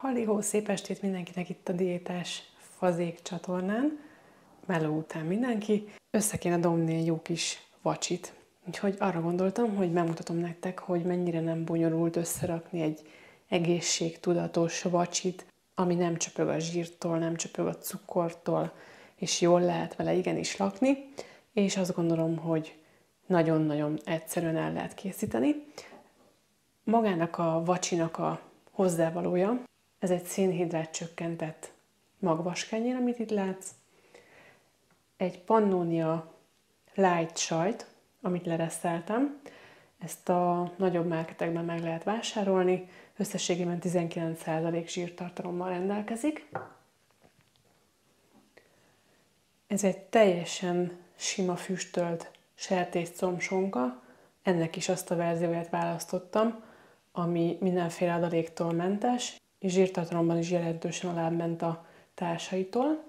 Hallihó, szép estét mindenkinek itt a Diétás Fazék csatornán. Meló után mindenki. Össze kéne domni egy jó kis vacsit. Úgyhogy arra gondoltam, hogy megmutatom nektek, hogy mennyire nem bonyolult összerakni egy egészségtudatos vacsit, ami nem csöpög a zsírtól, nem csöpög a cukortól, és jól lehet vele igenis lakni. És azt gondolom, hogy nagyon-nagyon egyszerűen el lehet készíteni. Magának a vacsinak a hozzávalója, ez egy szénhidrát csökkentett magvaskenyér, amit itt látsz. Egy Pannónia light sajt, amit lereszeltem. Ezt a nagyobb márketekben meg lehet vásárolni. Összességében 19% zsírtartalommal rendelkezik. Ez egy teljesen sima füstölt sertés-combsonka. Ennek is azt a verzióját választottam, ami mindenféle adaléktól mentes, és zsírtartalomban is jelentősen alábbment a társaitól.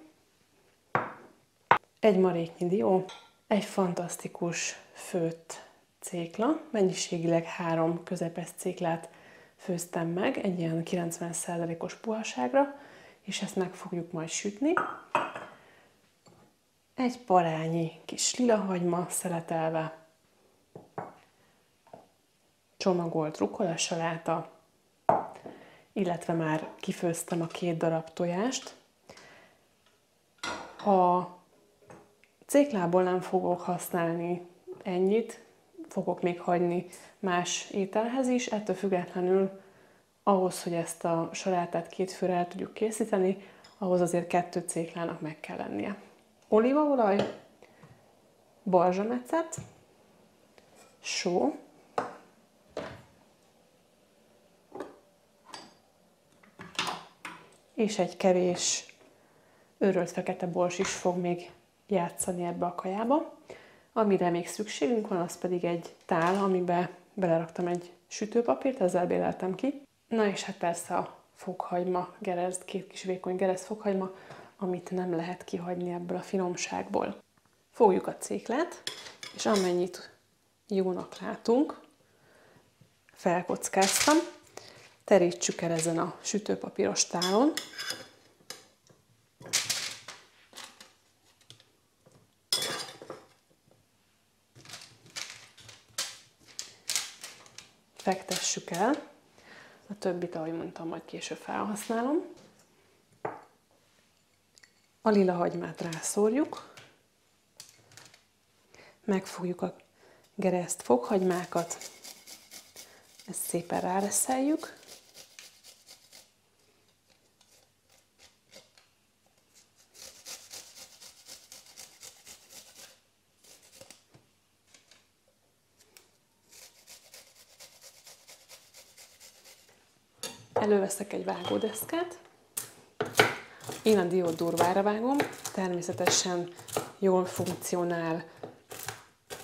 Egy maréknyi dió, egy fantasztikus főtt cékla, mennyiségileg 3 közepes céklát főztem meg, egy ilyen 90%-os puhaságra, és ezt meg fogjuk majd sütni. Egy parányi kis lilahagyma szeletelve, csomagolt rukolasaláta, illetve már kifőztem a 2 darab tojást. A céklából nem fogok használni ennyit, fogok még hagyni más ételhez is, ettől függetlenül ahhoz, hogy ezt a salátát 2 főre el tudjuk készíteni, ahhoz azért 2 céklának meg kell lennie. Olívaolaj, barzsametszet, só, és egy kevés őrölt fekete bors is fog még játszani ebbe a kajába. Amire még szükségünk van, az pedig egy tál, amiben beleraktam egy sütőpapírt, ezzel béleltem ki. Na és hát persze a fokhagyma, 2 kis vékony gerez fokhagyma, amit nem lehet kihagyni ebből a finomságból. Fogjuk a céklát, és amennyit jónak látunk, felkockáztam. Terítsük el ezen a sütőpapíros tálon. Fektessük el. A többit, ahogy mondtam, majd később felhasználom. A lila hagymát rászórjuk. Megfogjuk a gerezt fokhagymákat. Ezt szépen ráreszeljük. Előveszek egy vágódeszkát, én a diót durvára vágom, természetesen jól funkcionál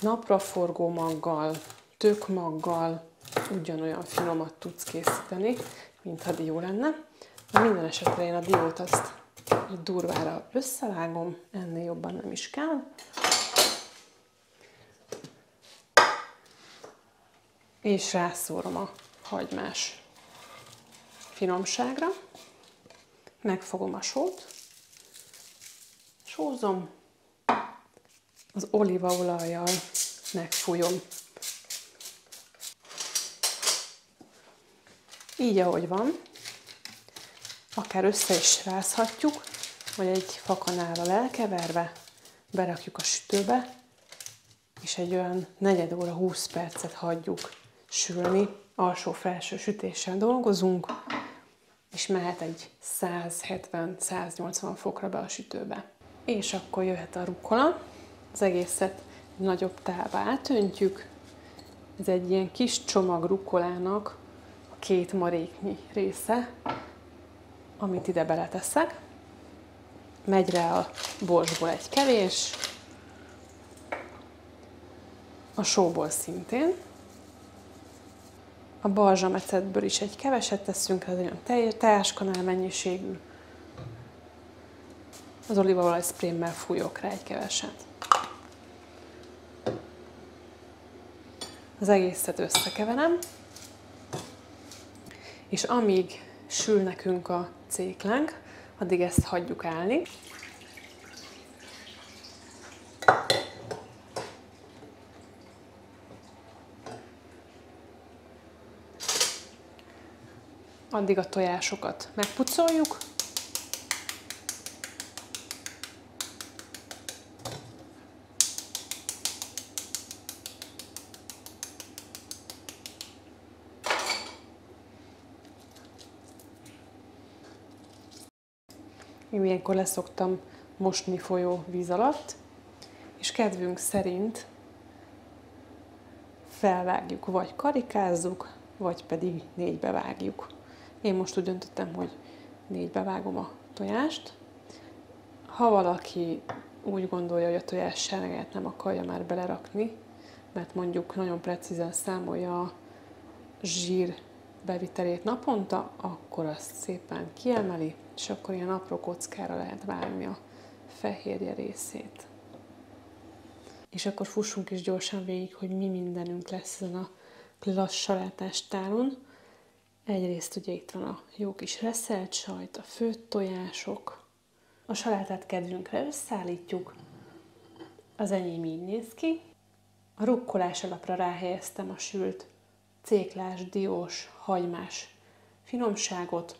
napraforgó maggal, tökmaggal, ugyanolyan finomat tudsz készíteni, mintha dió lenne. Minden esetre én a diót azt durvára összevágom, ennél jobban nem is kell. És rászórom a hagymás finomságra, megfogom a sót, sózom, az olívaolajjal megfújom. Így, ahogy van, akár össze is rázhatjuk, vagy egy fakanállal elkeverve, berakjuk a sütőbe, és egy olyan 4 óra 20 percet hagyjuk sülni, alsó-felső sütéssel dolgozunk, és mehet egy 170-180 fokra be a sütőbe. És akkor jöhet a rukola, az egészet nagyobb tálba átöntjük, ez egy ilyen kis csomag rukolának a 2 maréknyi része, amit ide beleteszek. Megy rá a borsból egy kevés, a sóból szintén, a barzsametszetből is egy keveset teszünk, ez olyan teáskanál mennyiségű. Az olívaolaj szprémmel fújok rá egy keveset. Az egészet összekeverem, és amíg sül nekünk a céklánk, addig ezt hagyjuk állni. Addig a tojásokat megpucoljuk. Én ilyenkor leszoktam mosni folyó víz alatt, és kedvünk szerint felvágjuk, vagy karikázzuk, vagy pedig négybe vágjuk. Én most úgy döntöttem, hogy négybe vágom a tojást. Ha valaki úgy gondolja, hogy a tojás serregét nem akarja már belerakni, mert mondjuk nagyon precízen számolja a zsír bevitelét naponta, akkor azt szépen kiemeli, és akkor ilyen apró kockára lehet vágni a fehérje részét. És akkor fussunk is gyorsan végig, hogy mi mindenünk lesz ezen a klassz salátás tálon. Egyrészt ugye itt van a jó kis reszelt sajt, a főtt tojások. A salátát kedvünkre összeállítjuk. Az enyém így néz ki. A rukkolás alapra ráhelyeztem a sült céklás, diós, hagymás finomságot.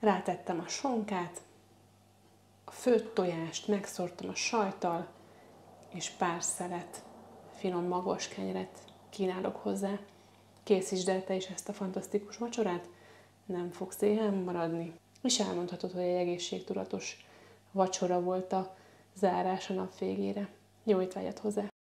Rátettem a sonkát, a főtt tojást megszórtam a sajttal, és pár szelet finom magos kenyeret kínálok hozzá. Készítsd el te is ezt a fantasztikus vacsorát, nem fogsz éhen maradni. És elmondhatod, hogy egy egészségtudatos vacsora volt a zárás a nap végére. Jó étvágyat hozzá!